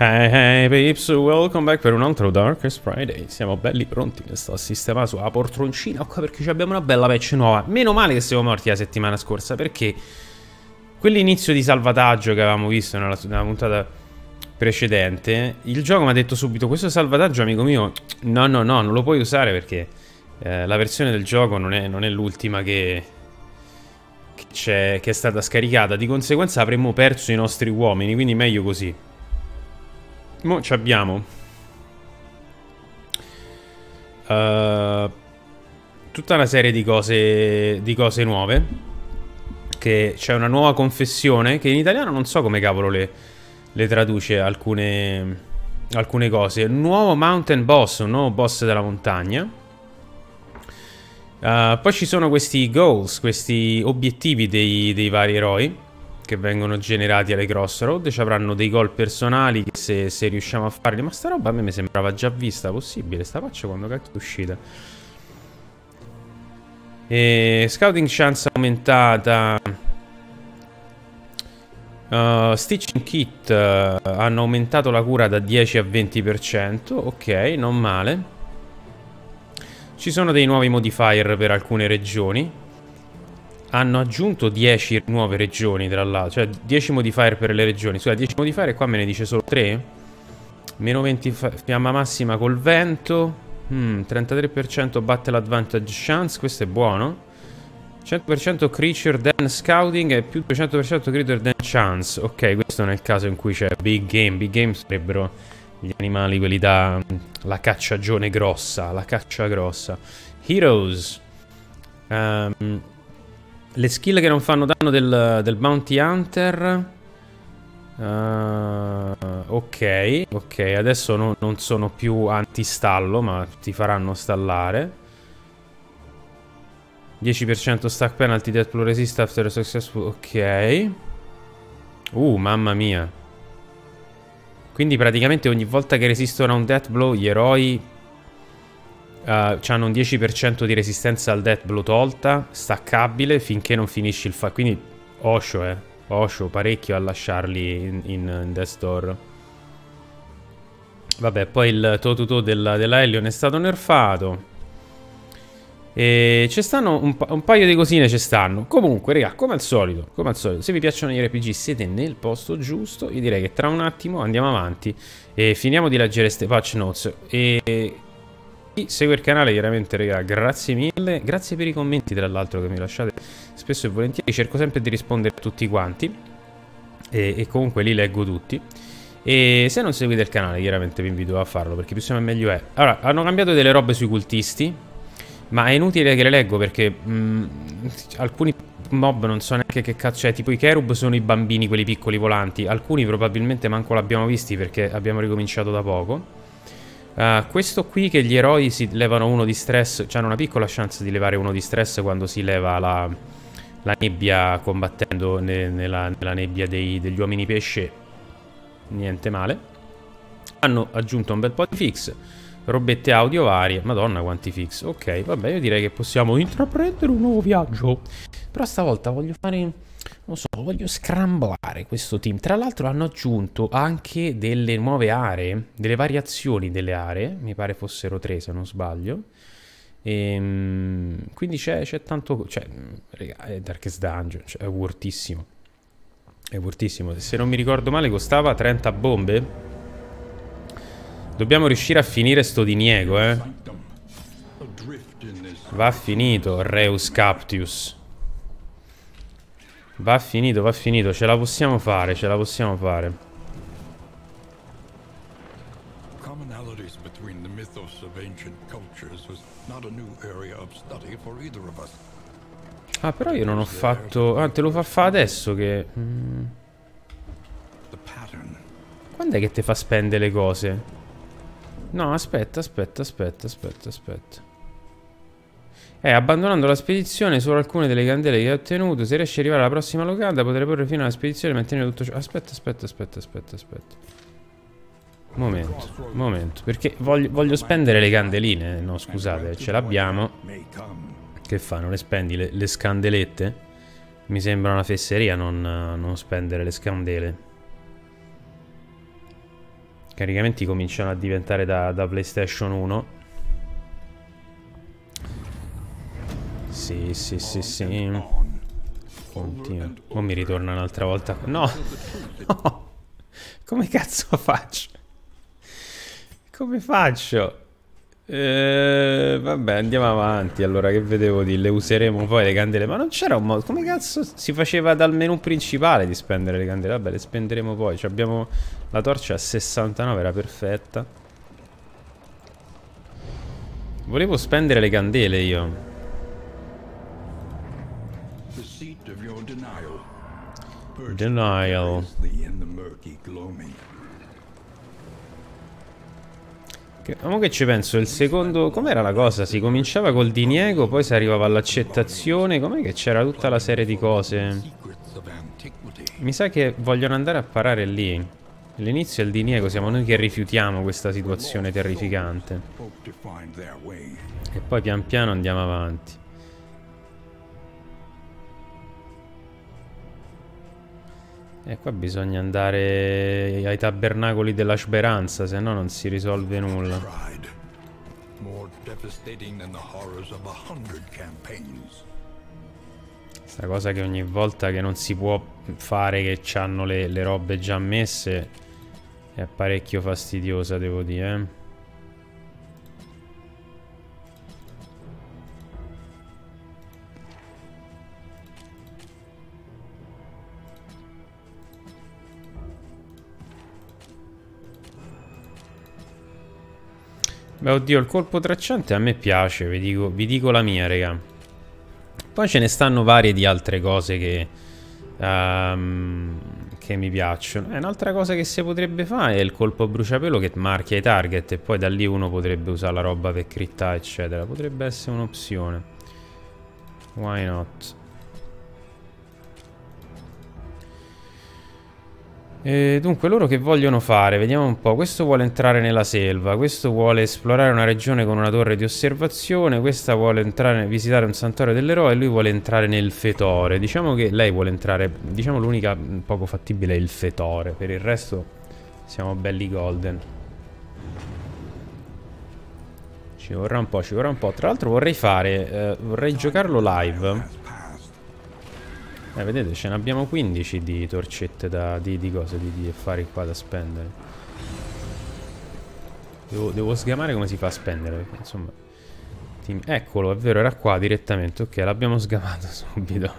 Hey hey peeps, welcome back per un altro Darkest Friday. Siamo belli pronti, mi sto a sistemare sulla poltroncina qua perché abbiamo una bella patch nuova. Meno male che siamo morti la settimana scorsa, perché quell'inizio di salvataggio che avevamo visto nella puntata precedente, il gioco mi ha detto subito: questo salvataggio, amico mio, no, non lo puoi usare perché la versione del gioco non è l'ultima che è stata scaricata. Di conseguenza avremmo perso i nostri uomini, quindi meglio così. Mo' ci abbiamo tutta una serie di cose nuove. Che c'è una nuova confessione, che in italiano non so come cavolo le traduce alcune cose. Un nuovo mountain boss, un nuovo boss della montagna. Poi ci sono questi goals, questi obiettivi dei vari eroi che vengono generati alle crossroad. Ci avranno dei gol personali se riusciamo a farli. Ma sta roba a me mi sembrava già vista. Possibile sta faccia quando cacchio è uscita. E scouting chance aumentata. Stitching kit hanno aumentato la cura da 10 a 20%. Ok, non male. Ci sono dei nuovi modifier per alcune regioni. Hanno aggiunto 10 nuove regioni, tra l'altro. Cioè 10 modifier per le regioni. Scusa, 10 modifier e qua me ne dice solo 3. Meno 20 fiamma massima col vento. 33% battle advantage chance. Questo è buono. 100% creature than scouting e più 200% creature than chance. Ok, questo nel caso in cui c'è big game. Big game sarebbero gli animali, quelli da la cacciagione grossa. La caccia grossa. Heroes. Le skill che non fanno danno del Bounty Hunter. Ok, adesso non sono più antistallo, ma ti faranno stallare. 10% stack penalty, Death Blow resist after successful. Ok. Mamma mia. Quindi praticamente ogni volta che resistono a un Death Blow gli eroi c'hanno un 10% di resistenza al Death Blow tolta, staccabile, finché non finisci il fight. Quindi Osho parecchio a lasciarli in Death Door. Vabbè, poi il toe-to-toe della Helion è stato nerfato. E ci stanno un paio di cosine, ci stanno. Comunque, raga, come al solito, se vi piacciono gli RPG siete nel posto giusto. Io direi che tra un attimo andiamo avanti e finiamo di leggere ste patch notes. E segue il canale, chiaramente, raga, grazie mille, grazie per i commenti, tra l'altro, che mi lasciate spesso e volentieri. Cerco sempre di rispondere a tutti quanti e comunque li leggo tutti. E se non seguite il canale, chiaramente vi invito a farlo, perché più siamo meglio è. Allora, hanno cambiato delle robe sui cultisti, ma è inutile che le leggo perché alcuni mob non so neanche che cazzo, cioè tipo i cherub sono i bambini, quelli piccoli volanti. Alcuni probabilmente manco l'abbiamo visti perché abbiamo ricominciato da poco. Questo qui, che gli eroi si levano uno di stress, cioè hanno una piccola chance di levare uno di stress quando si leva la nebbia combattendo nella nebbia degli uomini pesce. Niente male. Hanno aggiunto un bel po' di fix, robette audio varie. Madonna quanti fix. Ok, vabbè, io direi che possiamo intraprendere un nuovo viaggio. Però stavolta voglio fare, non so, voglio scramblare questo team. Tra l'altro hanno aggiunto anche delle nuove aree, delle variazioni delle aree. Mi pare fossero 3 se non sbaglio. Quindi c'è tanto, cioè, raga, è Darkest Dungeon, cioè, è vuotissimo. È vuotissimo. Se non mi ricordo male costava 30 bombe. Dobbiamo riuscire a finire sto diniego, eh. Va finito, Reus Captius. Va finito, ce la possiamo fare. Commonalities between the mythos of ancient cultures was not a new area of study for either of us. Ah, però io non ho fatto. Ah, te lo fa adesso che quando è che te fa spendere le cose? No, aspetta. Abbandonando la spedizione, solo alcune delle candele che ho ottenuto. Se riesci ad arrivare alla prossima locanda, potrei porre fine alla spedizione e mantenere tutto ciò. Aspetta. Momento. Perché voglio spendere le candeline. No, scusate, ce l'abbiamo. Che fa? Non le spendi le scandelette? Mi sembra una fesseria non spendere le scandele. caricamenti cominciano a diventare da PlayStation 1. Sì, sì, sì, sì. Oddio. O mi ritorna un'altra volta. No! No! Come cazzo faccio? Come faccio? Vabbè, andiamo avanti. Allora, che vedevo di... Le useremo poi le candele. Ma non c'era un modo... Come cazzo si faceva dal menu principale di spendere le candele? Vabbè, le spenderemo poi. Cioè, abbiamo la torcia a 69, era perfetta. Volevo spendere le candele io. Denial. Comunque ci penso, il secondo... Com'era la cosa? Si cominciava col diniego, poi si arrivava all'accettazione. Com'è che c'era tutta la serie di cose? Mi sa che vogliono andare a parare lì. L'inizio è il diniego, siamo noi che rifiutiamo questa situazione terrificante. E poi pian piano andiamo avanti. E qua bisogna andare ai tabernacoli della speranza, se no non si risolve nulla. Sta cosa che ogni volta che non si può fare, che c'hanno le robe già messe, è parecchio fastidiosa, devo dire. Beh, oddio, il colpo tracciante a me piace, vi dico la mia, raga. Poi ce ne stanno varie di altre cose che mi piacciono. Un'altra cosa che si potrebbe fare è il colpo bruciapelo che marchia i target e poi da lì uno potrebbe usare la roba per crittà, eccetera. Potrebbe essere un'opzione. Why not? E dunque loro che vogliono fare? Vediamo un po'. Questo vuole entrare nella selva, questo vuole esplorare una regione con una torre di osservazione, questa vuole entrare, visitare un santuario dell'eroe e lui vuole entrare nel fetore. Diciamo che lei vuole entrare, diciamo l'unica poco fattibile è il fetore, per il resto siamo belli golden. Ci vorrà un po', ci vorrà un po'. Tra l'altro vorrei fare, vorrei giocarlo live. Vedete, ce ne abbiamo 15 di torcette da, di affari qua da spendere. Devo sgamare come si fa a spendere, perché insomma... Eccolo, è vero, era qua direttamente. Ok, l'abbiamo sgamato subito.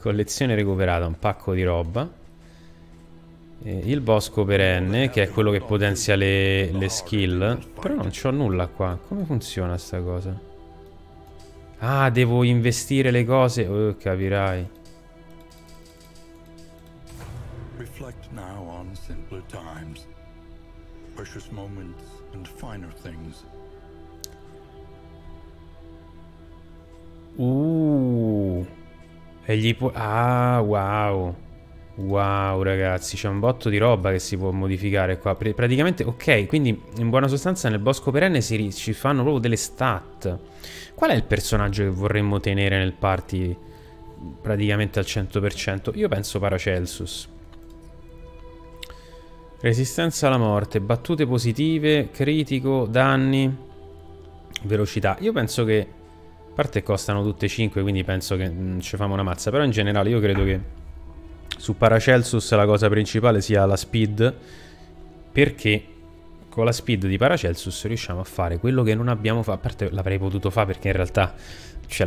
Collezione recuperata, un pacco di roba. E il bosco perenne, che è quello che potenzia le skill. Però non c'ho nulla qua. Come funziona sta cosa? Ah, devo investire le cose. Oh, capirai. E gli può... Ah, wow. Wow, ragazzi, c'è un botto di roba che si può modificare qua. Praticamente, ok, quindi in buona sostanza nel bosco perenne ci fanno proprio delle stat. Qual è il personaggio che vorremmo tenere nel party praticamente al 100%? Io penso Paracelsus. Resistenza alla morte, battute positive, critico, danni, velocità. Io penso che... A parte costano tutte 5, quindi penso che ci famo una mazza. Però in generale io credo che... Su Paracelsus la cosa principale sia la speed, perché con la speed di Paracelsus riusciamo a fare quello che non abbiamo fatto. A parte l'avrei potuto fare perché in realtà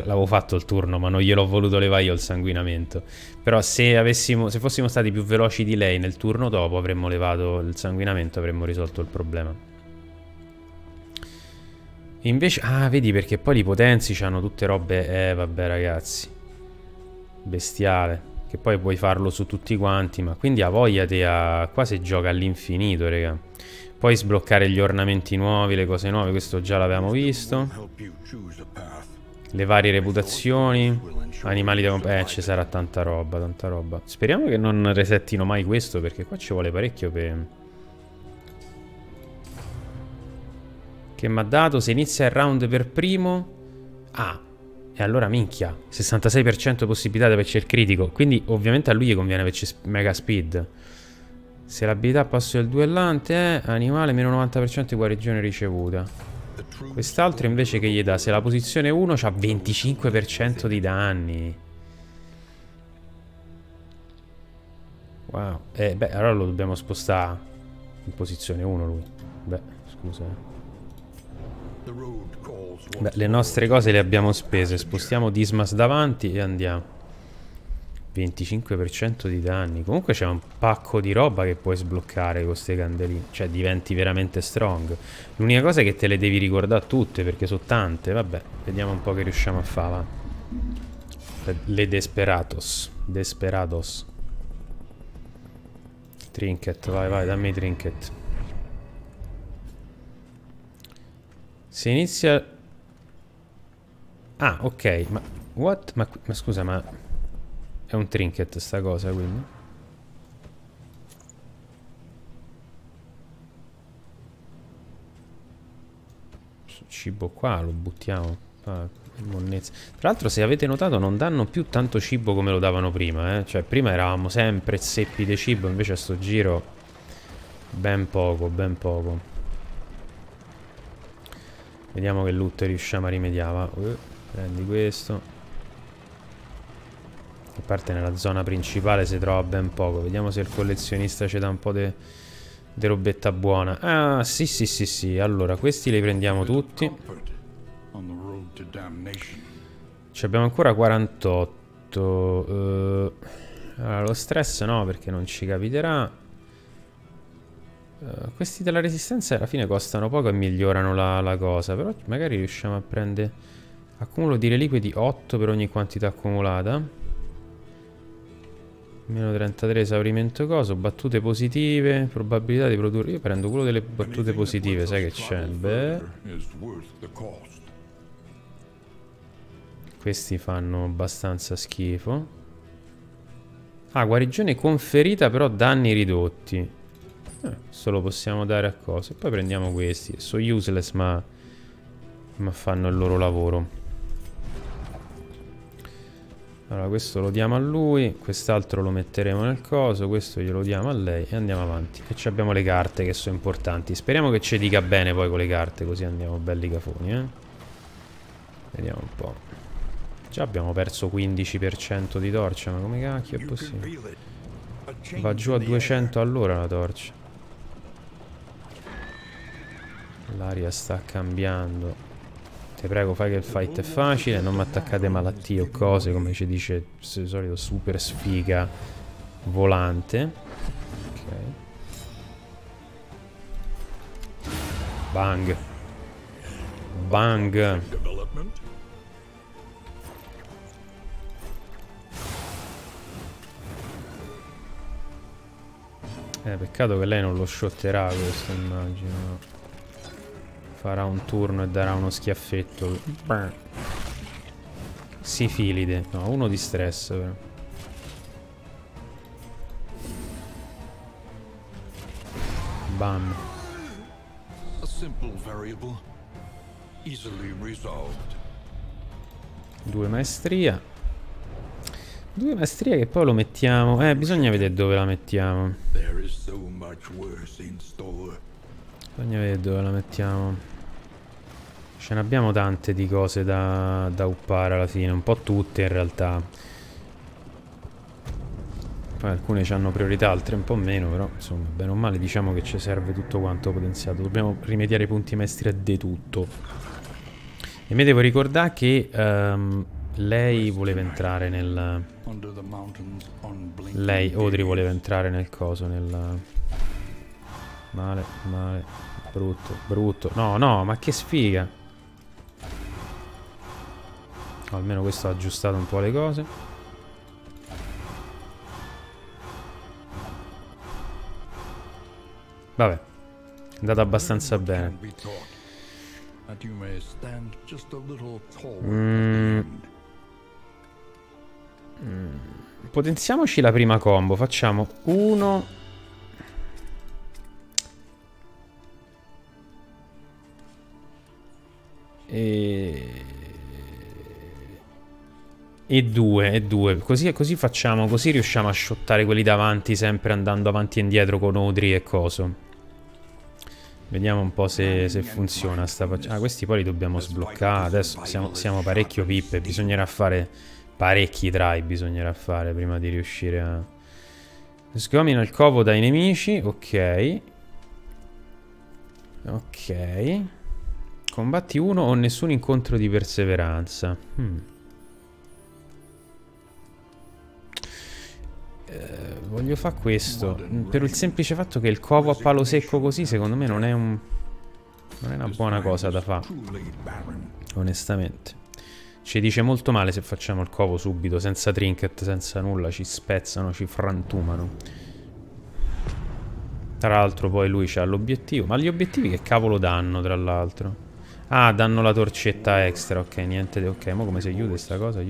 l'avevo fatto il turno, ma non gliel'ho voluto levare io il sanguinamento. Però se fossimo stati più veloci di lei nel turno dopo avremmo levato il sanguinamento, avremmo risolto il problema. Invece, ah, vedi, perché poi i potenzi c'hanno tutte robe, vabbè ragazzi, bestiale. Che poi puoi farlo su tutti quanti, ma quindi ha voglia te a... Qua si gioca all'infinito, raga. Puoi sbloccare gli ornamenti nuovi, le cose nuove, questo già l'avevamo visto. Le varie reputazioni, animali da... ci sarà tanta roba, tanta roba. Speriamo che non resettino mai questo, perché qua ci vuole parecchio per... Che mi ha dato, se inizia il round per primo... Ah! E allora minchia, 66% possibilità di averci il critico. Quindi ovviamente a lui gli conviene averci mega speed. Se l'abilità passo del duellante è animale meno 90% di guarigione ricevuta. Quest'altro invece che gli dà, se la posizione 1 c'ha 25% di danni. Wow. Beh, allora lo dobbiamo spostare in posizione 1 lui. Beh, scusa. Beh, le nostre cose le abbiamo spese. Spostiamo Dismas davanti e andiamo. 25% di danni. Comunque c'è un pacco di roba che puoi sbloccare con queste candeline. Cioè diventi veramente strong. L'unica cosa è che te le devi ricordare tutte, perché sono tante. Vabbè, vediamo un po' che riusciamo a fare, va. Le Desperatos. Desperatos. Trinket, vai, vai, dammi trinket. Si inizia. Ah, ok. Ma what? Ma scusa, ma è un trinket sta cosa, quindi. Cibo qua lo buttiamo. Ah, monnezza. Tra l'altro, se avete notato, non danno più tanto cibo come lo davano prima, eh? Cioè prima eravamo sempre zeppi di cibo, invece a sto giro ben poco, ben poco. Vediamo che loot riusciamo a rimediare. Prendi questo. A parte nella zona principale si trova ben poco. Vediamo se il collezionista ci dà un po' di robetta buona. Ah, sì, sì, sì, sì. Allora, questi li prendiamo tutti. Ci abbiamo ancora 48. Allora, lo stress no, perché non ci capiterà. Questi della resistenza alla fine costano poco e migliorano la cosa. Però magari riusciamo a prendere. Accumulo di reliquie 8 per ogni quantità accumulata. Meno 33 esaurimento coso, battute positive, probabilità di produrre. Io prendo quello delle battute positive, sai che c'è? Beh, questi fanno abbastanza schifo. Ah, guarigione conferita però danni ridotti. Solo possiamo dare a cose. Poi prendiamo questi, sono useless ma fanno il loro lavoro. Allora questo lo diamo a lui, quest'altro lo metteremo nel coso, questo glielo diamo a lei e andiamo avanti. E abbiamo le carte che sono importanti. Speriamo che ci dica bene poi con le carte, così andiamo belli cafoni, eh. Vediamo un po'. Già abbiamo perso 15% di torcia, ma come cacchio è possibile? Va giù a 200 all'ora la torcia. L'aria sta cambiando. Ti prego, fai che il fight è facile, non mi attaccate malattie o cose, come ci dice il solito super sfiga volante. Ok. Bang. Bang. Peccato che lei non lo shotterà questo, immagino. Farà un turno e darà uno schiaffetto. Sifilide. No, uno di stress però. Bam. Due maestria. Due maestria che poi lo mettiamo. Bisogna vedere dove la mettiamo. Bisogna vedere dove la mettiamo. Ce ne abbiamo tante di cose da uppare alla fine, un po' tutte in realtà. Poi alcune ci hanno priorità, altre un po' meno, però insomma, bene o male diciamo che ci serve tutto quanto potenziato. Dobbiamo rimediare i punti maestria di tutto. E mi devo ricordare che lei voleva entrare nel... Lei, Audrey, voleva entrare nel coso, nel... Male, male, brutto, brutto. No, no, ma che sfiga. Almeno questo ha aggiustato un po' le cose. Vabbè, è andata abbastanza bene. Potenziamoci la prima combo. Facciamo uno... E due. Così facciamo, così riusciamo a shottare quelli davanti, sempre andando avanti e indietro con Audrey e coso. Vediamo un po' se funziona sta faccenda. Ah, questi poi li dobbiamo sbloccare. Adesso siamo parecchio pippe. Bisognerà fare parecchi try. Bisognerà fare prima di riuscire a... Sgomina il covo dai nemici. Ok. Ok. Combatti uno o nessun incontro di perseveranza. Voglio fare questo per il semplice fatto che il covo a palo secco così secondo me non è una buona cosa da fare, onestamente. Ci dice molto male se facciamo il covo subito, senza trinket, senza nulla. Ci spezzano, ci frantumano. Tra l'altro poi lui c'ha l'obiettivo. Ma gli obiettivi che cavolo danno, tra l'altro? Ah, danno la torcetta extra. Ok, niente. Ok, ma come si aiuta sta cosa?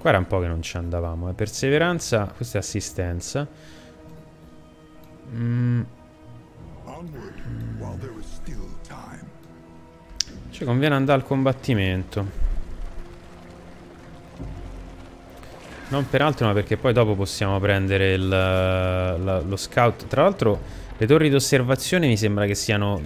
Qua era un po' che non ci andavamo. Perseveranza, questa è assistenza. Ci conviene andare al combattimento. Non per altro, ma perché poi dopo possiamo prendere lo scout. Tra l'altro, le torri d'osservazione mi sembra che siano...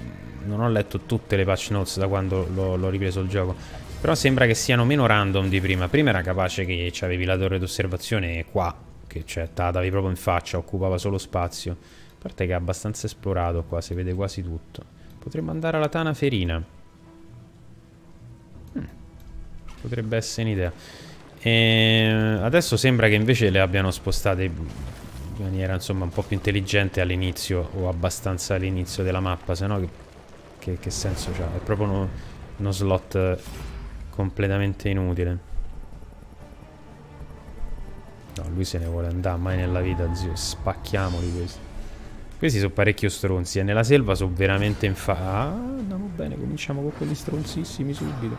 Non ho letto tutte le patch notes da quando l'ho ripreso il gioco. Però sembra che siano meno random di prima. Prima era capace che c'avevi la torre d'osservazione qua, che cioè te la davi proprio in faccia, occupava solo spazio. A parte che è abbastanza esplorato qua, si vede quasi tutto. Potremmo andare alla Tanaferina. Potrebbe essere un'idea. Adesso sembra che invece le abbiano spostate in maniera insomma un po' più intelligente all'inizio, o abbastanza all'inizio della mappa, sennò che senso c'ha? È proprio uno slot... completamente inutile. No, lui se ne vuole andare. Mai nella vita, zio. Spacchiamoli questi. Questi sono parecchio stronzi. E nella selva sono veramente in fa... Ah, andiamo bene. Cominciamo con quelli stronzissimi subito.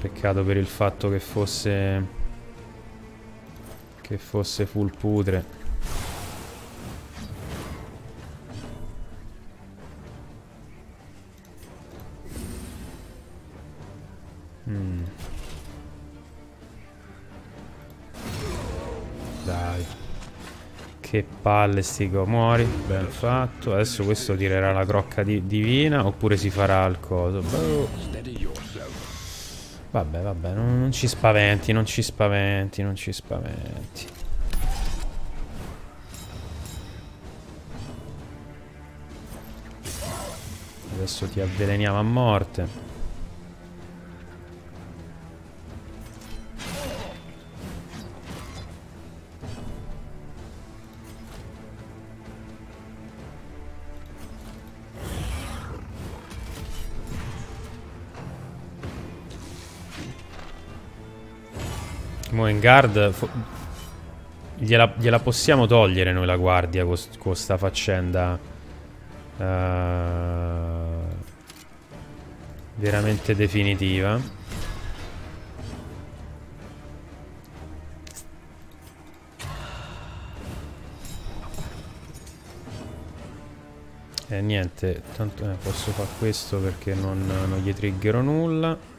Peccato per il fatto che fosse... full pudre. Dai. Che palle sti comori. Ben fatto. Adesso questo tirerà la crocca divina. Oppure si farà il coso. Vabbè, non ci spaventi, non ci spaventi. Adesso ti avveleniamo a morte. In guard gliela possiamo togliere noi la guardia con sta faccenda veramente definitiva. E niente, tanto posso fare questo perché non gli triggerò nulla.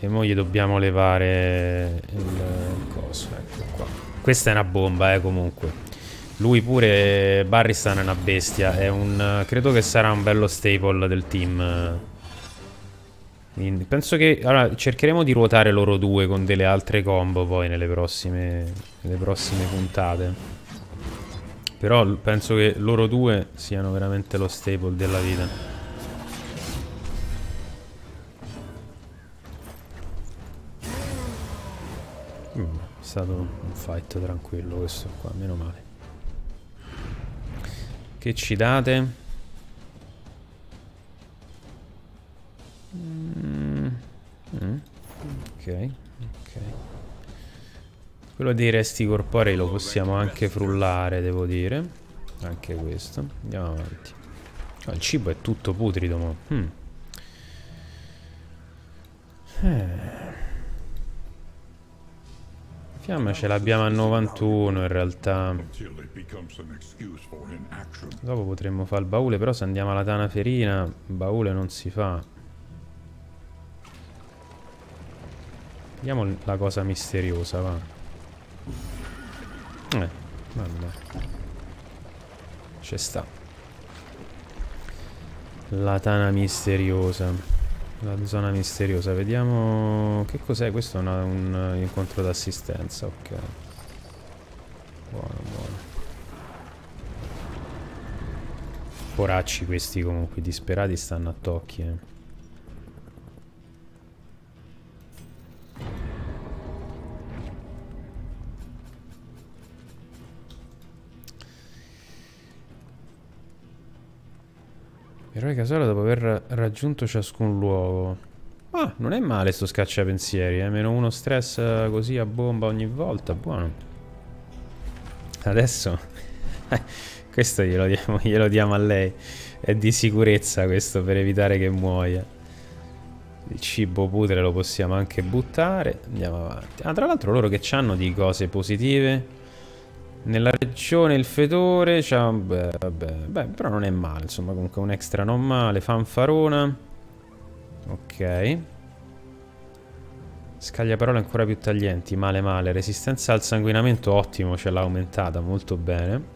E mo' gli dobbiamo levare il coso, ecco qua. Questa è una bomba, comunque. Lui pure, Barristan, è una bestia. È un... credo che sarà un bello staple del team. Penso che... Allora, cercheremo di ruotare loro due con delle altre combo poi nelle prossime puntate. Però penso che loro due siano veramente lo staple della vita. È stato un fight tranquillo questo qua, meno male. Che ci date? Ok. Quello dei resti corporei lo possiamo anche frullare, devo dire. Anche questo. Andiamo avanti. Oh, il cibo è tutto putrido, mo. Fiamma ce l'abbiamo a 91 in realtà. Dopo potremmo fare il baule, però se andiamo alla Tanaferina, baule non si fa. Vediamo la cosa misteriosa, va. Vabbè. C'è sta. La tana misteriosa. La zona misteriosa. Vediamo... Che cos'è? Questo è un incontro d'assistenza. Ok. Buono, buono. Poracci questi comunque. Disperati stanno a tocchi, eh. Eroe Casolo dopo aver raggiunto ciascun luogo. Ah, non è male sto scacciapensieri, eh? Meno uno stress così a bomba ogni volta, buono. Adesso questo glielo diamo a lei. È di sicurezza questo, per evitare che muoia. Il cibo putre lo possiamo anche buttare. Andiamo avanti. Ah, tra l'altro loro che c'hanno di cose positive? Nella regione il fetore, cioè, beh, però non è male, insomma, comunque un extra non male. Fanfarona. Ok. Scagliaparole ancora più taglienti, male male. Resistenza al sanguinamento, ottimo, ce l'ha aumentata, molto bene.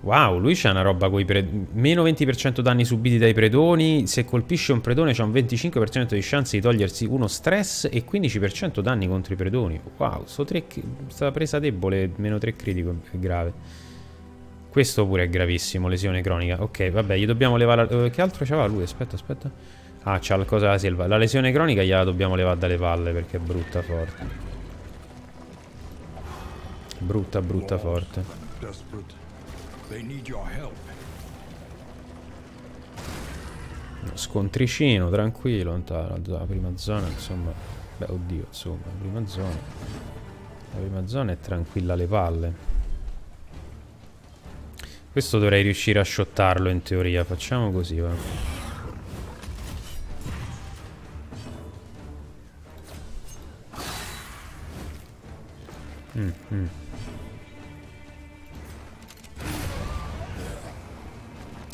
Wow, lui c'ha una roba coi predoni. Meno 20% danni subiti dai predoni. Se colpisce un predone c'ha un 25% di chance di togliersi uno stress e 15% danni contro i predoni. Wow, sta presa debole, meno 3 critico è grave. Questo pure è gravissimo, lesione cronica. Ok, vabbè, gli dobbiamo levare la... Che altro c'aveva lui? Aspetta. Ah, c'ha la cosa della selva. La lesione cronica gliela dobbiamo levare dalle palle perché è brutta forte. Brutta forte. Scontricino, tranquillo. La prima zona, insomma. Beh, oddio, insomma, la prima zona è tranquilla alle palle. Questo dovrei riuscire a shottarlo in teoria. Facciamo così, va.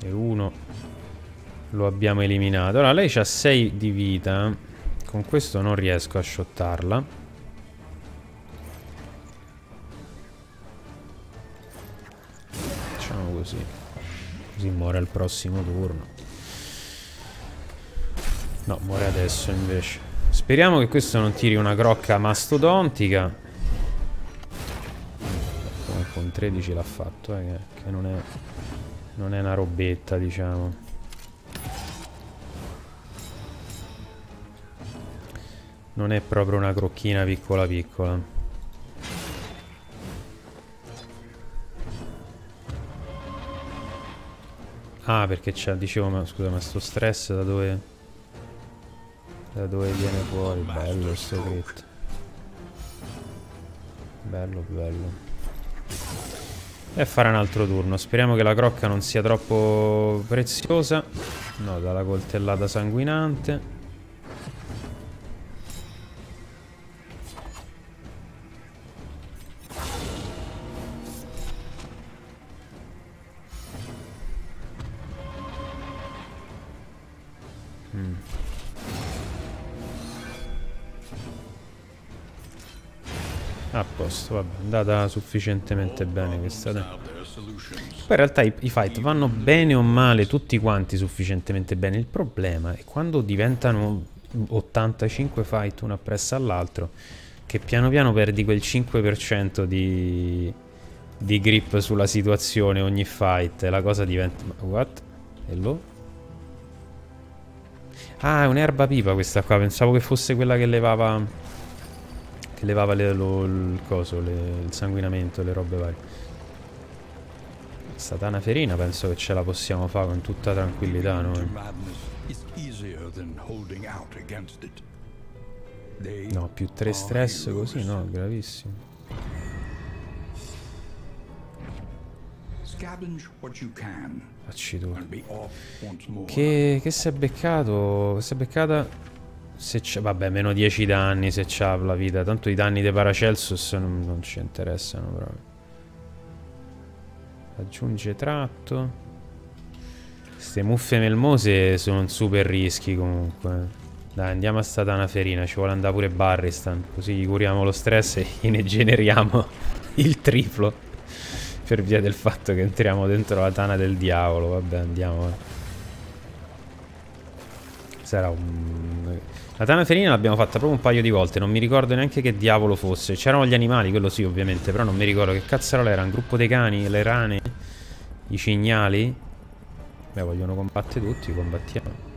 E uno lo abbiamo eliminato. Allora lei c'ha 6 di vita. Con questo non riesco a shottarla. Facciamo così. Così muore al prossimo turno. No, muore adesso invece. Speriamo che questo non tiri una crocca mastodontica. Con 13 l'ha fatto, che non è una robetta, diciamo. Non è proprio una crocchina piccola piccola. Ah, perché c'è, dicevo, ma scusa, ma sto stress da dove viene fuori? Bello sto crit. Bello. E fare un altro turno. Speriamo che la crocca non sia troppo preziosa. No, dalla coltellata sanguinante. A posto, vabbè, è andata sufficientemente bene questa. Poi in realtà i fight vanno bene o male tutti quanti sufficientemente bene. Il problema è quando diventano 85 fight uno appresso all'altro, che piano piano perdi quel 5% di grip sulla situazione ogni fight. La cosa diventa... What? Hello? Ah, è un'erba pipa questa qua, pensavo che fosse quella che levava... il sanguinamento, le robe varie. Sta Tanaferina penso che ce la possiamo fare con tutta tranquillità noi. No, più 3 stress così, no, gravissimo. Facci tu. Che si è beccato? Si è beccata Se c'è, vabbè, meno 10 danni se c'ha la vita. Tanto i danni dei Paracelsus non ci interessano proprio. Aggiunge tratto. Queste muffe melmose sono super rischi comunque. Dai, andiamo a sta Tanaferina. Ci vuole andare pure Barristan, così gli curiamo lo stress e gliene generiamo il triplo. Per via del fatto che entriamo dentro la tana del diavolo. Vabbè, andiamo. Sarà un... La Tanaferina l'abbiamo fatta proprio un paio di volte. Non mi ricordo neanche che diavolo fosse. C'erano gli animali, quello sì ovviamente. Però non mi ricordo che cazzarola era. Un gruppo dei cani, le rane, i cignali. Beh, vogliono combattere tutti, combattiamo.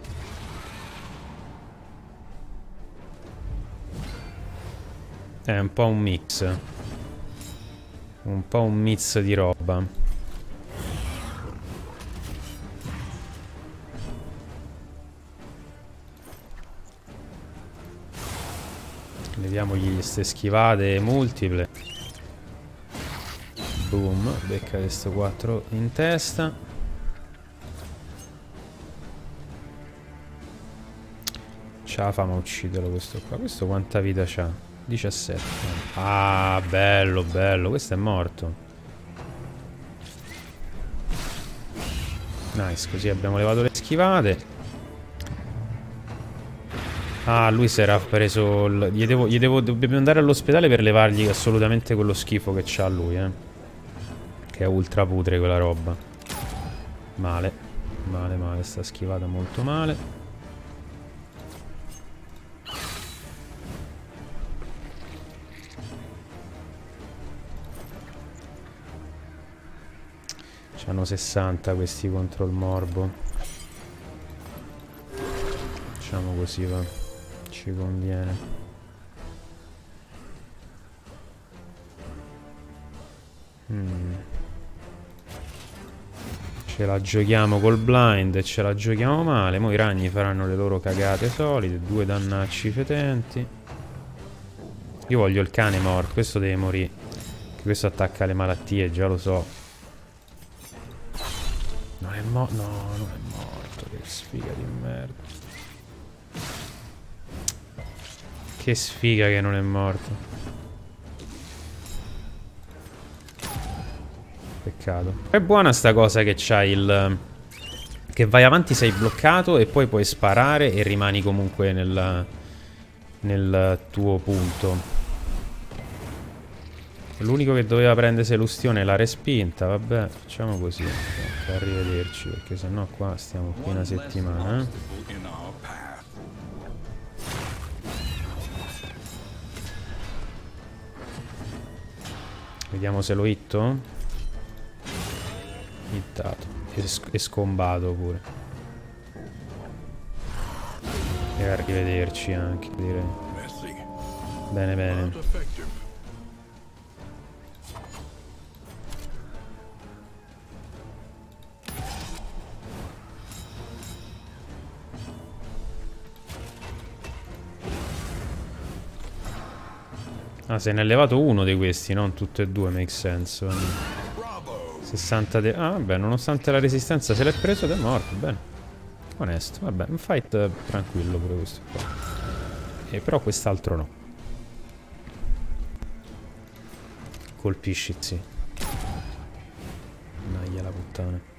È un po' un mix. Un po' un mix di roba. Leviamogli queste schivate multiple. Boom. Becca questo 4 in testa. Ce la famo a ucciderlo questo qua. Questo quanta vita c'ha? 17. Ah, bello, bello. Questo è morto. Nice, così abbiamo levato le schivate. Ah, lui si era preso il... Dobbiamo andare all'ospedale per levargli assolutamente quello schifo che c'ha lui, eh. Che è ultra putre quella roba. Male. Male, male. Sta schivata molto male. Hanno 60 questi contro il morbo. Facciamo così, va. Ci conviene. Ce la giochiamo col blind e ce la giochiamo male. Mo' i ragni faranno le loro cagate solide. 2 dannacci fetenti. Io voglio il cane morto. Questo deve morire. Che questo attacca le malattie, già lo so. No, non è morto. Che sfiga di merda. Che sfiga che non è morto. Peccato. È buona sta cosa che c'hai il... Che vai avanti, sei bloccato e poi puoi sparare e rimani comunque nel tuo punto. L'unico che doveva prendersi l'ustione è la respinta, vabbè, facciamo così. Arrivederci, perché sennò qua stiamo qui una settimana. Vediamo se lo hitto. Hittato. E scombato pure. E arrivederci anche, direi. Bene, bene. Ah, se ne è levato uno di questi, non tutti e due, make sense. 60 de... Ah, vabbè, nonostante la resistenza se l'è preso ed è morto, bene. Onesto, vabbè, un fight tranquillo pure questo qua. E però quest'altro no. Colpisci, sì. Naglia la puttana.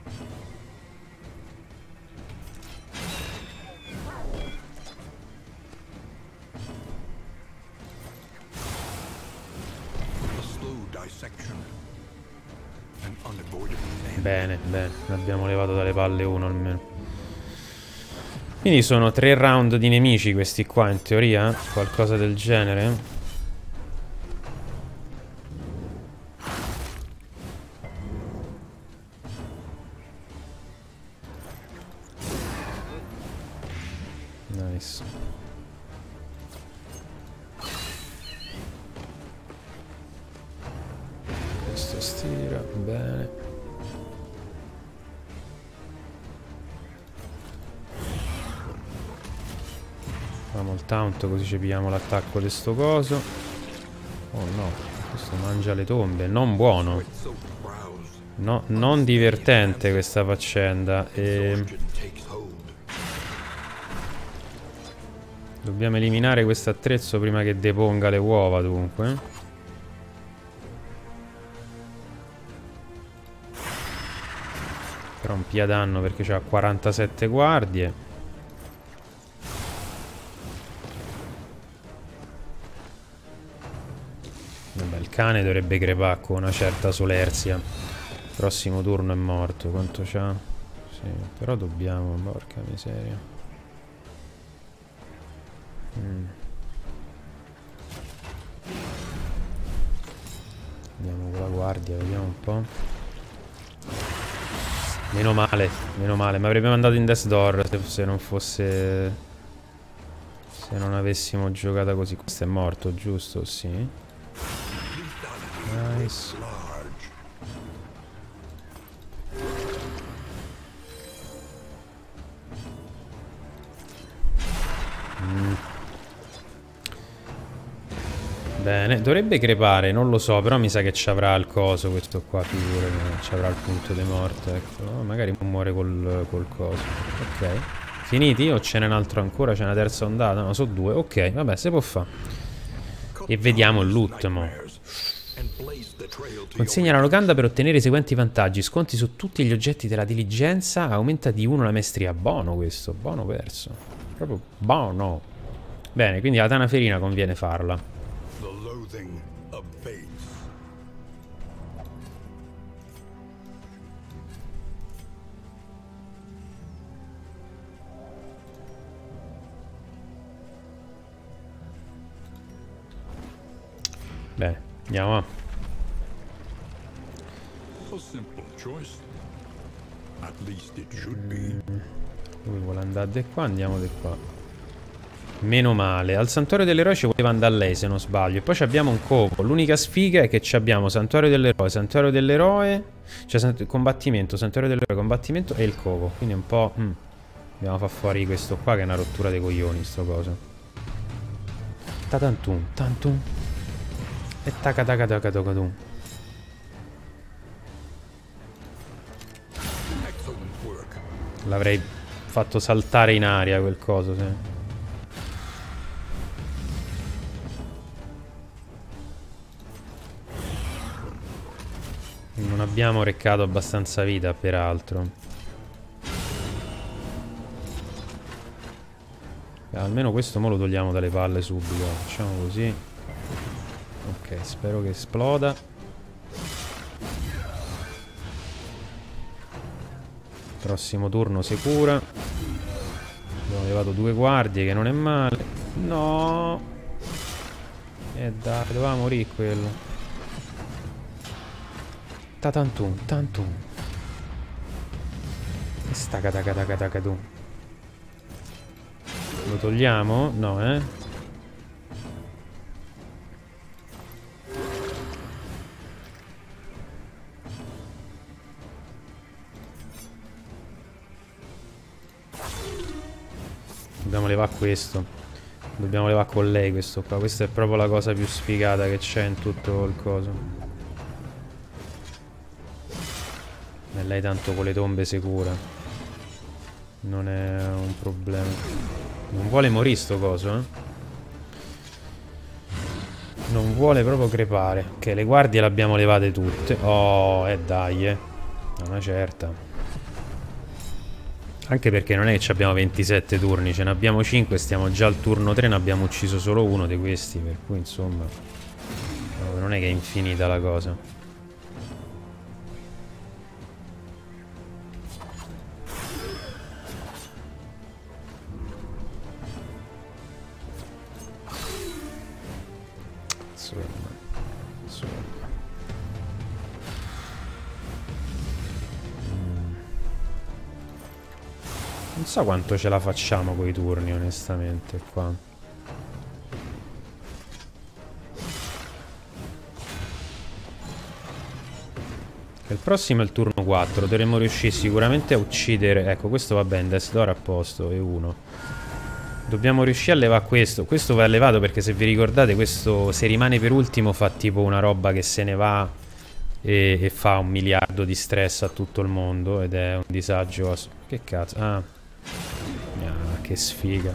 Bene, bene, l'abbiamo levato dalle palle uno almeno. Quindi sono 3 round di nemici questi qua, in teoria, qualcosa del genere. Nice. Stira, bene. Facciamo il taunt così ci pigliamo l'attacco di sto coso. Oh no, questo mangia le tombe. Non buono. No, non divertente questa faccenda. Dobbiamo eliminare questo attrezzo prima che deponga le uova, dunque. Rompia danno perché c'ha 47 guardie. Vabbè, il cane dovrebbe crepare con una certa solerzia. Prossimo turno è morto. Quanto c'ha? Sì, però dobbiamo... Porca miseria. Andiamo con la guardia, vediamo un po'. Meno male, mi avrebbe mandato in Death Door se non fosse... se non avessimo giocato così. Questo è morto, giusto? Sì. Nice. Bene, dovrebbe crepare, non lo so, però mi sa che ci avrà il coso questo qua, figura, ci avrà il punto di morte, ecco. No, magari muore col coso. Ok. Finiti? O ce n'è un altro ancora? C'è una terza ondata? No, sono due. Ok, vabbè, se può fa. E vediamo il loot, mo. Consegna la locanda per ottenere i seguenti vantaggi. Sconti su tutti gli oggetti della diligenza, aumenta di 1 la maestria. Buono questo, buono perso. Proprio buono. Bene, quindi la Tanaferina conviene farla. Bene, andiamo a. Lui vuole andare di qua, andiamo di qua. Meno male. Al santuario dell'eroe ci voleva andare lei, se non sbaglio. E poi abbiamo un covo. L'unica sfiga è che abbiamo santuario dell'eroe, cioè combattimento, santuario dell'eroe, combattimento e il covo. Quindi un po'... Dobbiamo far fuori questo qua che è una rottura dei coglioni, sto coso. Tatantum, tantum. E tacatacatacatacatacum. L'avrei fatto saltare in aria quel coso, sì. Non abbiamo reccato abbastanza vita, peraltro. Almeno questo mo lo togliamo dalle palle subito. Facciamo così. Ok, spero che esploda. Prossimo turno sicura. Abbiamo levato due guardie, che non è male. No. E dai, doveva morire quello. Tatantum, tantum. Stacatacatacatacadum. Lo togliamo? No, eh? Dobbiamo levare questo. Dobbiamo levare con lei questo qua. Questa è proprio la cosa più sfigata che c'è in tutto il coso. Lei tanto con le tombe sicura. Non è un problema. Non vuole morire sto coso, eh. Non vuole proprio crepare. Ok, le guardie le abbiamo levate tutte. Oh, dai, eh. Una certa. Anche perché non è che abbiamo 27 turni. Ce ne abbiamo 5, stiamo già al turno 3. Ne abbiamo ucciso solo uno di questi. Per cui, insomma, non è che è infinita la cosa. Non so quanto ce la facciamo coi turni, onestamente, qua. Il prossimo è il turno 4. Dovremmo riuscire sicuramente a uccidere. Ecco, questo va bene, Death Door a posto, e 1. Dobbiamo riuscire a levare questo. Questo va levato perché, se vi ricordate, questo se rimane per ultimo fa tipo una roba che se ne va e fa 1 miliardo di stress a tutto il mondo. Ed è un disagio. Che cazzo? Ah, che sfiga.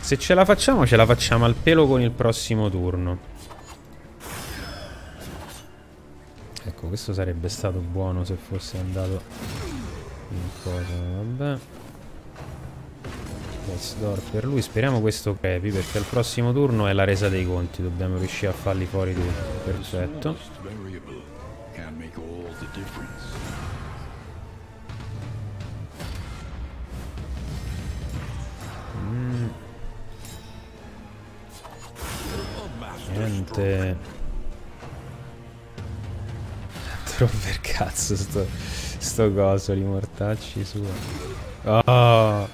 Se ce la facciamo al pelo con il prossimo turno. Ecco, questo sarebbe stato buono se fosse andato in cosa, vabbè. Let's door per lui. Speriamo questo crepi, perché al prossimo turno è la resa dei conti. Dobbiamo riuscire a farli fuori tutti. Perfetto. Niente. Troppo per cazzo sto coso, li mortacci su. Oh, no,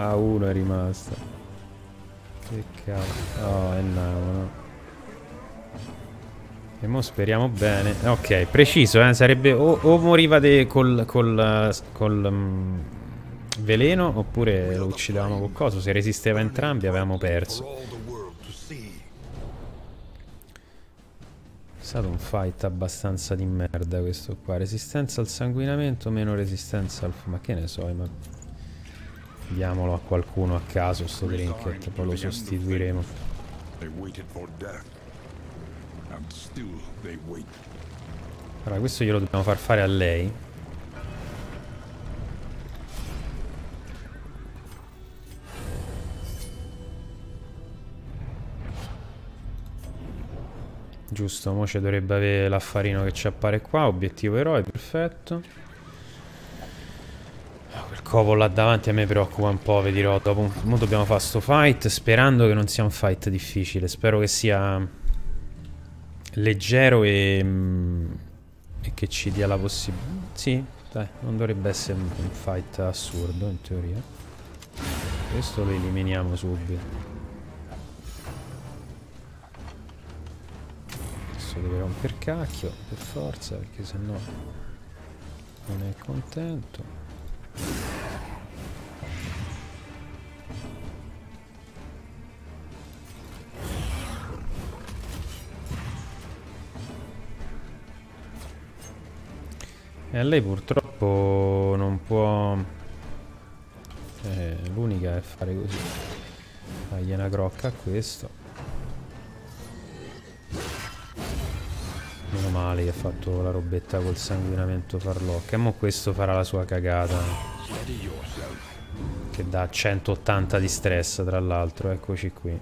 a uno è rimasto. Che cazzo. Oh, è no. E mo speriamo bene. Ok, preciso, sarebbe o moriva col veleno, oppure lo uccidevamo col coso. Se resisteva entrambi avevamo perso. È stato un fight abbastanza di merda questo qua. Resistenza al sanguinamento, meno resistenza al... ma che ne so, ma... diamolo a qualcuno a caso sto trinket, poi lo sostituiremo. Allora questo glielo dobbiamo far fare a lei. Giusto, mo ci dovrebbe avere l'affarino che ci appare qua. Obiettivo eroe, perfetto. Quel covo là davanti a me preoccupa un po', vi dirò. Dopo mo dobbiamo fare sto fight, sperando che non sia un fight difficile. Spero che sia leggero e che ci dia la possibilità. Sì, dai, non dovrebbe essere un fight assurdo, in teoria. Questo lo eliminiamo subito. Deve romper cacchio per forza, perché sennò non è contento. E a lei purtroppo non può, l'unica è fare così, dargli una crocca a questo. Meno male che ha fatto la robetta col sanguinamento farlocca. E mo questo farà la sua cagata, che dà 180 di stress tra l'altro. Eccoci qui.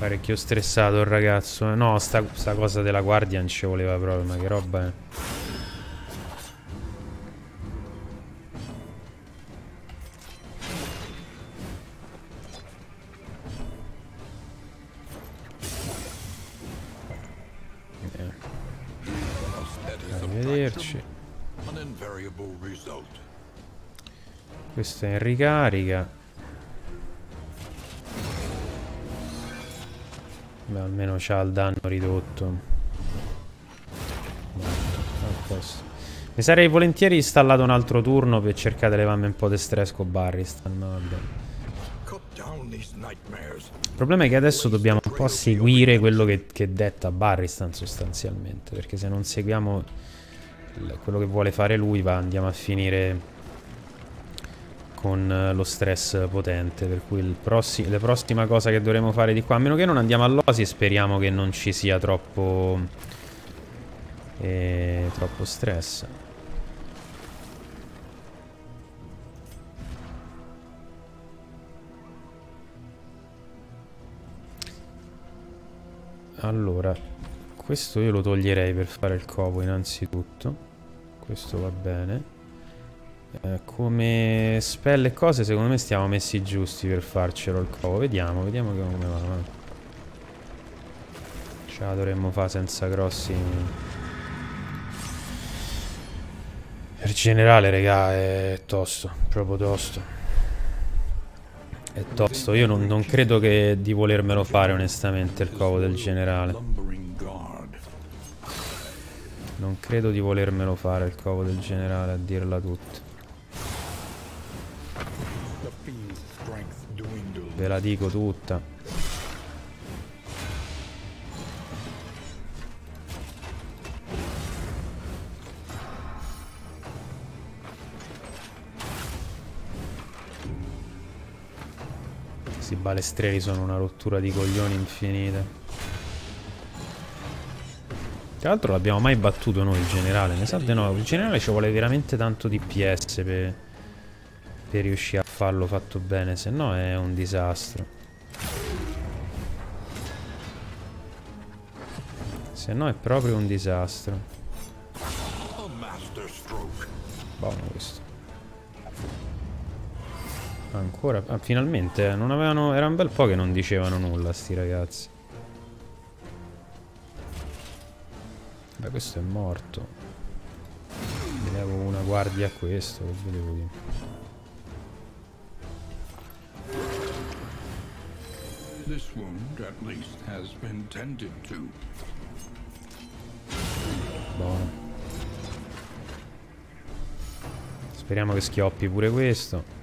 Parecchio stressato il ragazzo. No, sta cosa della guardia non ci voleva proprio. Ma che roba è? Arrivederci. Questo è in ricarica. Beh, almeno c'ha il danno ridotto. Mi sarei volentieri installato un altro turno per cercare di levarmi un po' di stress con Barristan, ma vabbè. Il problema è che adesso dobbiamo un po' seguire quello che detta Barristan sostanzialmente, perché se non seguiamo quello che vuole fare lui andiamo a finire con lo stress potente. Per cui la prossima cosa che dovremo fare di qua, a meno che non andiamo all'osi, speriamo che non ci sia troppo stress. Allora, questo io lo toglierei per fare il covo innanzitutto. Questo va bene. Come spell e cose secondo me stiamo messi giusti per farcelo il covo. Vediamo, vediamo come va. Ce la dovremmo fare senza grossi... Per generale, raga, è tosto. Proprio tosto. È tosto. Io non credo che di volermelo fare onestamente il covo del generale. Non credo di volermelo fare il covo del generale, a dirla tutta. Ve la dico tutta. Questi balestreri sono una rottura di coglioni infinita. Tra l'altro l'abbiamo mai battuto noi il generale, ne sa di no. Il generale ci vuole veramente tanto DPS per riuscire a farlo fatto bene, se no è un disastro. Se no è proprio un disastro. Buono questo. Ancora? Ah, finalmente, non avevano... Era un bel po' che non dicevano nulla sti ragazzi. Beh, questo è morto. Mi levo una guardia a questo, che volevo dire. This wound at least has been tended to. Buono. Speriamo che schioppi pure questo.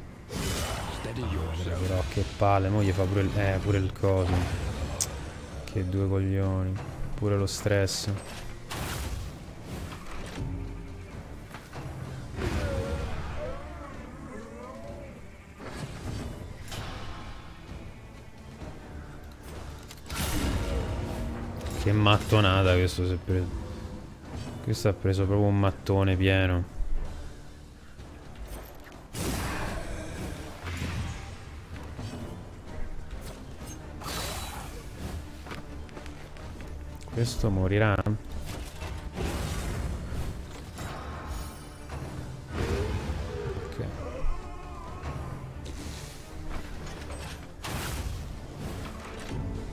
Però che palle, mo gli fa pure il coso. Che due coglioni. Pure lo stress. Che mattonata questo si è preso. Questo ha preso proprio un mattone pieno. Questo morirà. Ok.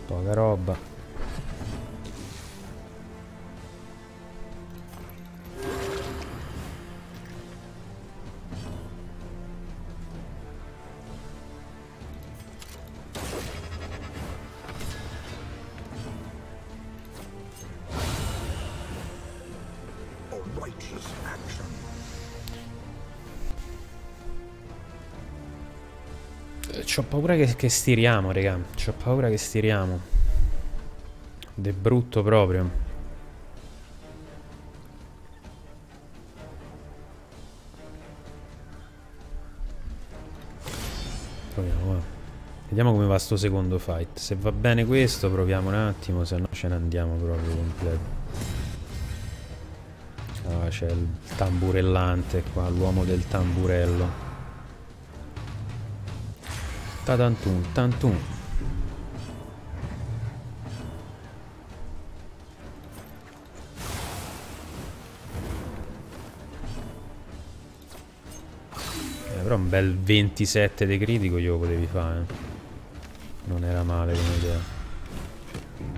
Poca roba. C'ho paura che stiriamo, raga. C'ho paura che stiriamo. Ed è brutto proprio. Proviamo, va. Vediamo come va sto secondo fight. Se va bene questo, proviamo un attimo. Se no ce ne andiamo proprio completo. Ah, c'è il tamburellante qua, l'uomo del tamburello. Tantun, tantun. Però un bel 27 di critico io lo potevi fare. Non era male come idea.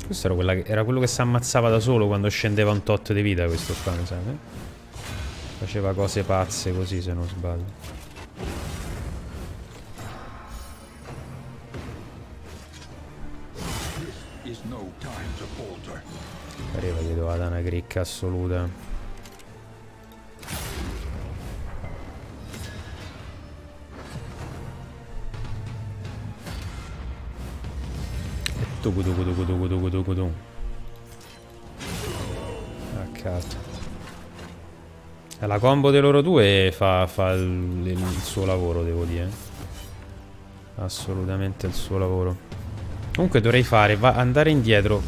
Questo era quello che si ammazzava da solo quando scendeva un tot di vita, questo qua, mi sa. Faceva cose pazze così, se non sbaglio. Pareva gli doveva una cricca assoluta. E tu. Ah, cazzo. La combo dei loro due fa il suo lavoro, devo dire. Assolutamente il suo lavoro. Comunque dovrei fare, andare indietro,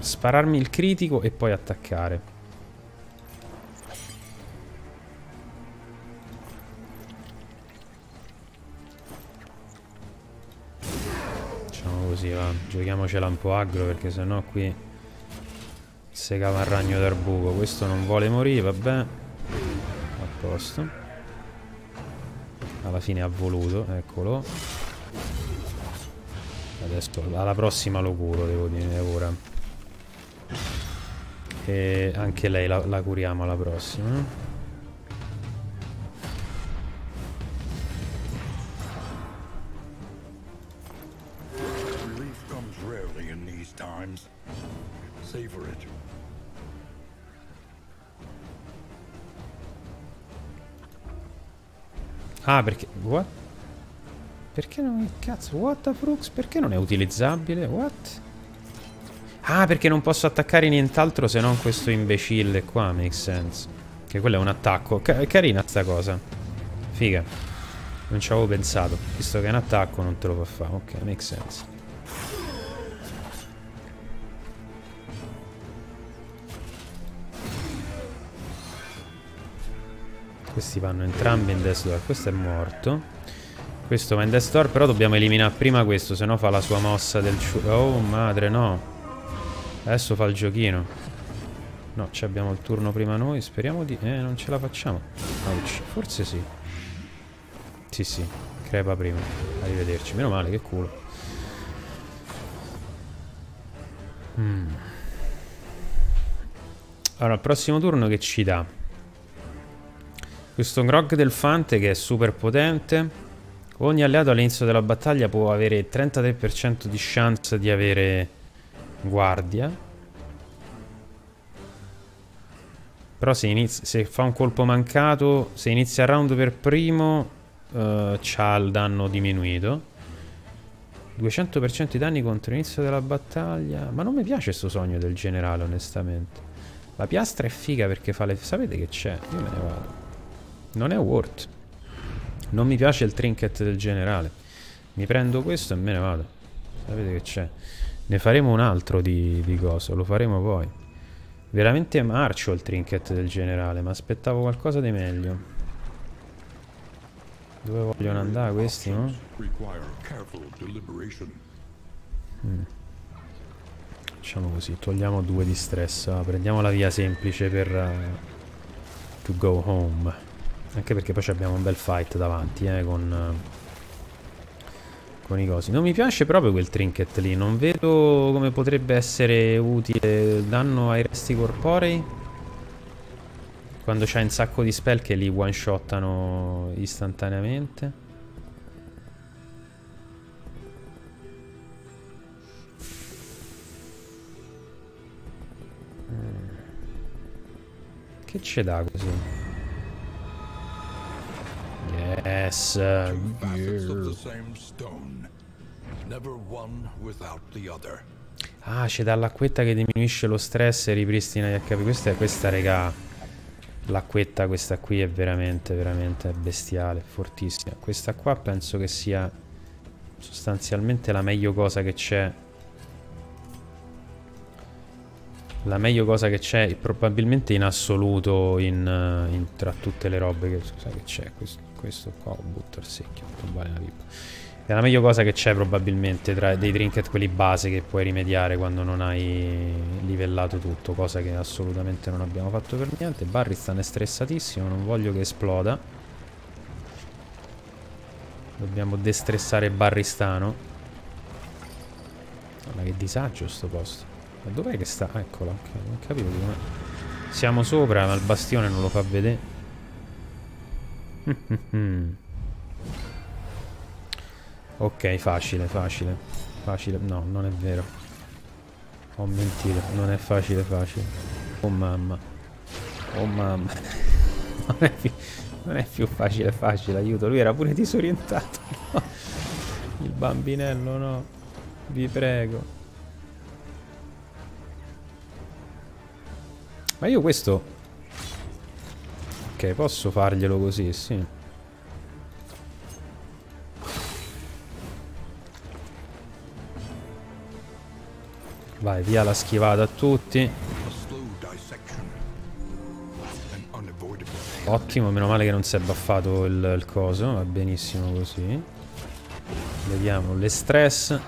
spararmi il critico e poi attaccare. Facciamo così, va. Giochiamocela un po' aggro, perché sennò qui se cava il ragno dal buco. Questo non vuole morire, vabbè. A posto. alla fine ha voluto, eccolo. Adesso alla prossima lo curo, devo dire, ora. E anche lei la curiamo alla prossima. Ah, perché... What? Perché non... Cazzo, what the frux? Perché non è utilizzabile? What? Ah, perché non posso attaccare nient'altro se non questo imbecille qua. Makes sense. Che quello è un attacco. Carina sta cosa. Figa. Non ci avevo pensato. Visto che è un attacco non te lo fa fare. Ok, makes sense. Questi vanno entrambi in Death Door. Questo è morto. Questo va in Death Door. Però dobbiamo eliminare prima questo. Se no fa la sua mossa del... Oh madre no. Adesso fa il giochino. No, ci abbiamo il turno prima noi. Speriamo di... non ce la facciamo. Ouch. Forse sì. Sì sì. Crepa prima. Arrivederci. Meno male, che culo. Allora, il prossimo turno che ci dà? Questo grog del fante che è super potente. Ogni alleato all'inizio della battaglia può avere il 33% di chance di avere guardia. Però se fa un colpo mancato, se inizia il round per primo, c'ha il danno diminuito. 200% di danni contro l'inizio della battaglia. Ma non mi piace sto sogno del generale, onestamente. La piastra è figa perché fa le... Sapete che c'è? Io me ne vado. Non è worth. Non mi piace il trinket del generale. Mi prendo questo e me ne vado. Sapete che c'è. Ne faremo un altro di coso. Lo faremo poi. Veramente marcio il trinket del generale. Ma aspettavo qualcosa di meglio. Dove vogliono andare questi, no? Facciamo così. Togliamo 2 di stress. Prendiamo la via semplice per... to go home. Anche perché poi abbiamo un bel fight davanti, con i cosi. Non mi piace proprio quel trinket lì. Non vedo come potrebbe essere utile. Danno ai resti corporei. Quando c'è un sacco di spell che li one shottano istantaneamente. Che ce dà così? Yes. Ah, c'è dall'acquetta che diminuisce lo stress e ripristina gli HP. Questa regà. L'acquetta, questa qui è veramente, veramente bestiale, fortissima. Questa qua penso che sia sostanzialmente la meglio cosa che c'è. La meglio cosa che c'è probabilmente in assoluto tra tutte le robe che... Scusa che c'è questo qua, butto il secchio, vale una pipa. È la meglio cosa che c'è probabilmente tra dei trinket quelli base che puoi rimediare quando non hai livellato tutto, cosa che assolutamente non abbiamo fatto per niente. Barristan è stressatissimo, non voglio che esploda. Dobbiamo destressare Barristano. Ma che disagio sto posto. Dov'è che sta? Eccolo, okay. Non capivo come. Siamo sopra, ma il bastione non lo fa vedere. Ok, facile, facile. Facile, no, non è vero. Ho mentito, non è facile, facile. Oh mamma. Oh mamma. Non è più facile, facile, aiuto. Lui era pure disorientato. No. Il bambinello, no. Vi prego. Ma io questo... Ok, posso farglielo così, sì. Vai, via la schivata a tutti. Ottimo, meno male che non si è buffato il coso. Va benissimo così. Vediamo le stress.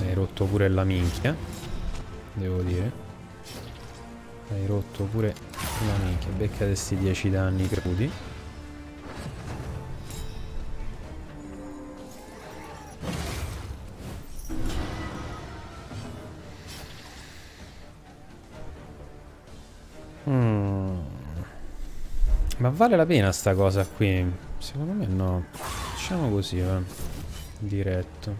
Hai rotto pure la minchia, devo dire. Hai rotto pure la minchia. Beccate sti 10 danni cruti. Ma vale la pena sta cosa qui? Secondo me no. Facciamo così, va. Diretto.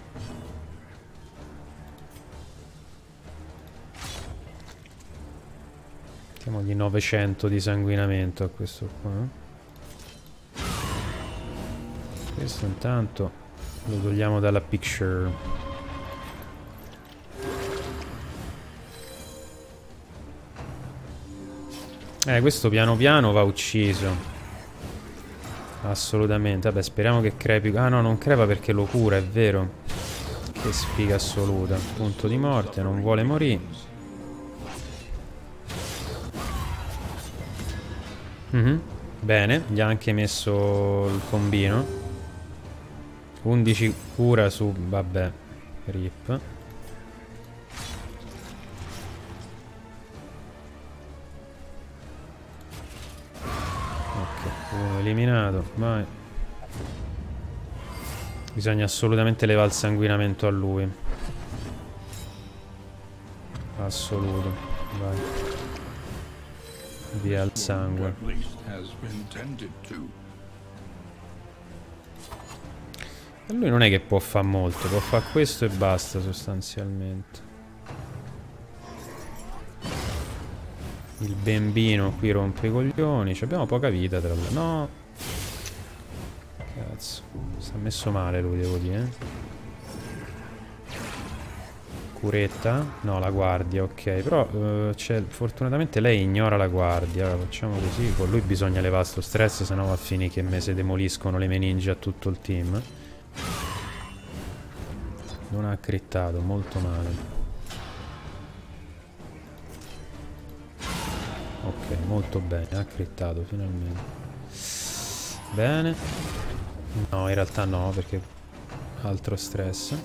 Mettiamogli 900 di sanguinamento a questo qua. Questo intanto lo togliamo dalla picture. Questo piano piano va ucciso. Assolutamente. Vabbè, speriamo che crepi. Ah no, non crepa perché lo cura, è vero. Che sfiga assoluta. Punto di morte, non vuole morire. Bene, gli ha anche messo il combino. 11 cura su... vabbè. Rip. Eliminato, vai. Bisogna assolutamente levare il sanguinamento a lui. Assoluto, vai. Via il sangue. E lui non è che può fare molto, può fare questo e basta sostanzialmente. Il bambino qui rompe i coglioni. Ci abbiamo poca vita tra l'altro. No. Cazzo. Si è messo male lui, devo dire. Curetta. No, la guardia, ok. Però fortunatamente lei ignora la guardia. Allora, facciamo così. Con lui bisogna levare sto stress, sennò va a finire che me se demoliscono le meningi a tutto il team. Non ha crittato, molto male. Ok, molto bene, ha crittato finalmente. Bene. No, in realtà no, perché altro stress. Oh,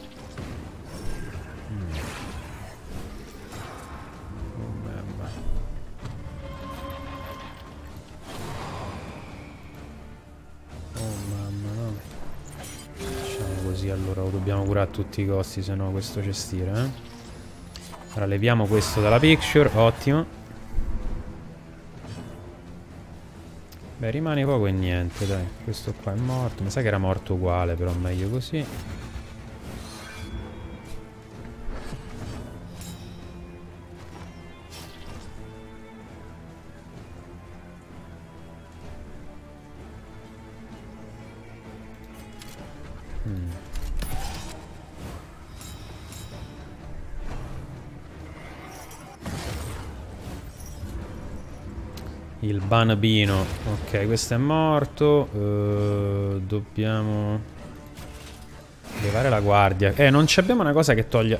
mamma. Oh mamma, no. Facciamo così, allora lo dobbiamo curare a tutti i costi, sennò questo ci stira, eh. Allora leviamo questo dalla picture, ottimo. Beh, rimane poco e niente, dai. Questo qua è morto. Mi sa che era morto uguale, però meglio così. Il banabino. Ok, questo è morto. Dobbiamo levare la guardia. Non abbiamo una cosa che toglie la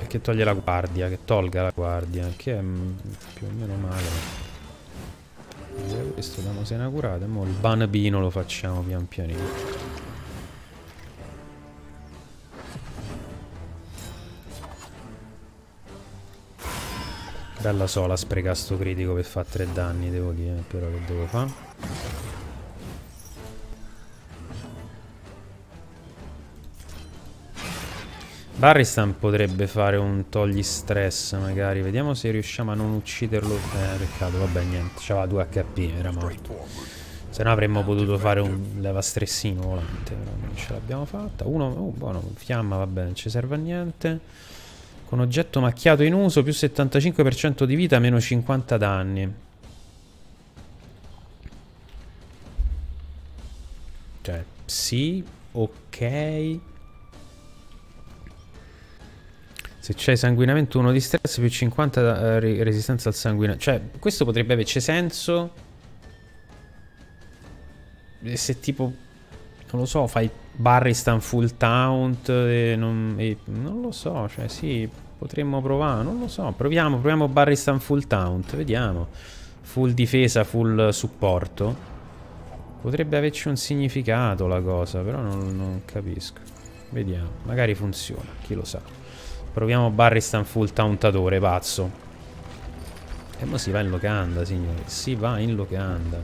guardia. Che tolga la guardia. Che è più o meno male. Questo diamo sena curata. E mo il banabino lo facciamo pian pianino. Bella sola spreca sto critico per fare 3 danni, devo dire, però che devo fare? Barristan potrebbe fare un togli stress magari, vediamo se riusciamo a non ucciderlo. Peccato, vabbè, niente, c'aveva 2 HP, era morto. Se no avremmo potuto fare un leva stressino volante, però non ce l'abbiamo fatta. Uno, buono, fiamma, vabbè, non ci serve a niente. Con oggetto macchiato in uso, più 75% di vita, meno 50 danni. Cioè, sì, ok. Se c'hai sanguinamento 1 di stress, più 50 resistenza al sanguinamento. Cioè, questo potrebbe averci senso. E se tipo... non lo so, fai Barristan full taunt e non lo so, cioè sì, potremmo provare, non lo so, proviamo Barristan full taunt, vediamo. Full difesa, full supporto. Potrebbe averci un significato la cosa, però non capisco. Vediamo, magari funziona, chi lo sa. Proviamo Barristan full tauntatore, pazzo. E ma si va in locanda, signori. Si va in locanda.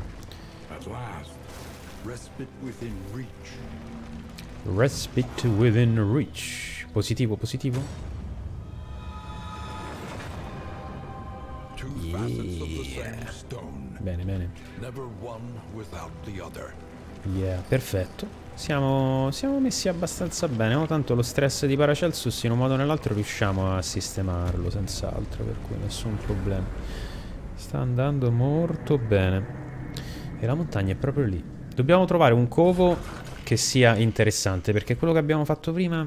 Respite within reach. Positivo, positivo. Yeah. Bene, bene. Yeah, perfetto. Siamo messi abbastanza bene, no? Tanto lo stress di Paracelsus in un modo o nell'altro riusciamo a sistemarlo senz'altro, per cui nessun problema. Sta andando molto bene. E la montagna è proprio lì. Dobbiamo trovare un covo che sia interessante, perché quello che abbiamo fatto prima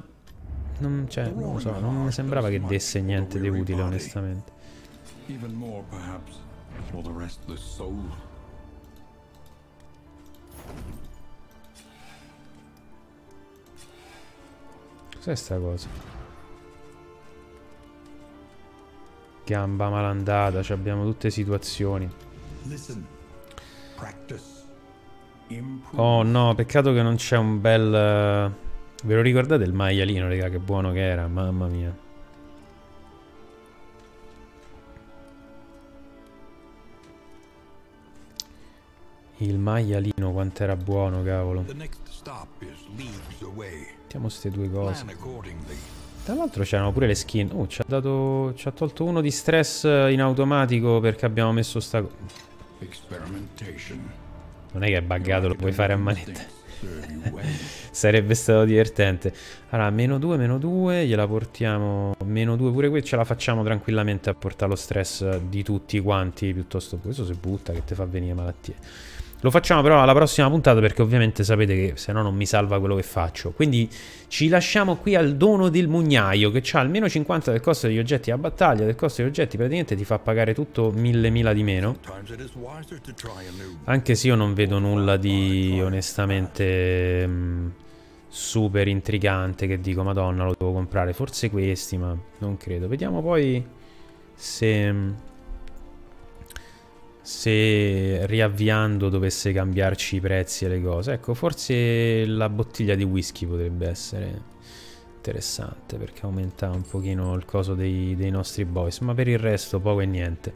non, cioè, non lo so, non mi sembrava che desse niente di utile, onestamente. Cos'è sta cosa? Gamba malandata, cioè abbiamo tutte situazioni. Oh no, peccato che non c'è un bel... Ve lo ricordate il maialino, raga, che buono che era, mamma mia. Il maialino quant'era buono, cavolo. Mettiamo queste due cose. Tra l'altro c'erano pure le skin. Oh, ci ha dato... ci ha tolto uno di stress in automatico perché abbiamo messo sta... Non è che è buggato, lo puoi fare a manetta. Sarebbe stato divertente. Allora, -2, -2, gliela portiamo... -2 pure qui, ce la facciamo tranquillamente a portare lo stress di tutti quanti. Piuttosto questo si butta che te fa venire malattie. Lo facciamo però alla prossima puntata, perché ovviamente sapete che se no non mi salva quello che faccio. Quindi ci lasciamo qui al dono del mugnaio, che c'ha almeno 50 del costo degli oggetti a battaglia. Del costo degli oggetti praticamente ti fa pagare tutto 1000 di meno. Anche se io non vedo nulla di onestamente super intrigante che dico madonna lo devo comprare. Forse questi, ma non credo. Vediamo poi se... se riavviando dovesse cambiarci i prezzi e le cose. Ecco, forse la bottiglia di whisky potrebbe essere interessante, perché aumenta un pochino il coso dei nostri boys. Ma per il resto poco e niente.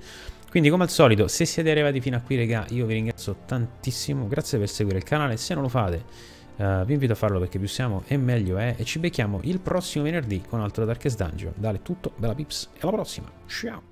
Quindi come al solito, se siete arrivati fino a qui, regà, io vi ringrazio tantissimo. Grazie per seguire il canale. Se non lo fate, vi invito a farlo, perché più siamo e meglio è. E ci becchiamo il prossimo venerdì con altro Darkest Dungeon. Dale tutto, bella pips, e alla prossima. Ciao!